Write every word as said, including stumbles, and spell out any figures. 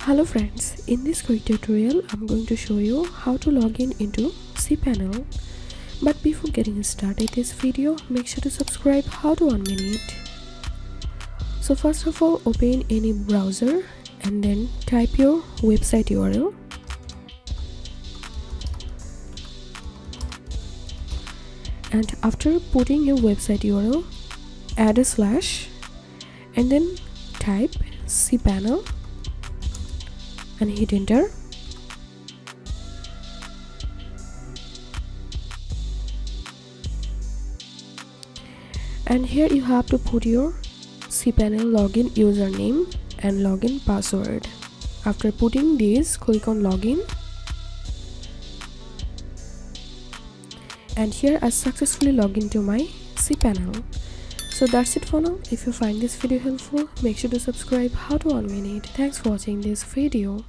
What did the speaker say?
Hello friends, in this quick tutorial I'm going to show you how to log in into cPanel. But before getting started this video, make sure to subscribe how to one minute. So first of all, open any browser and then type your website U R L. And after putting your website U R L, add a slash and then type cPanel and hit enter. And here you have to put your cPanel login username and login password. After putting this, click on login. And here I successfully logged into my cPanel. So that's it for now. If you find this video helpful, make sure to subscribe how to one minute. Thanks for watching this video.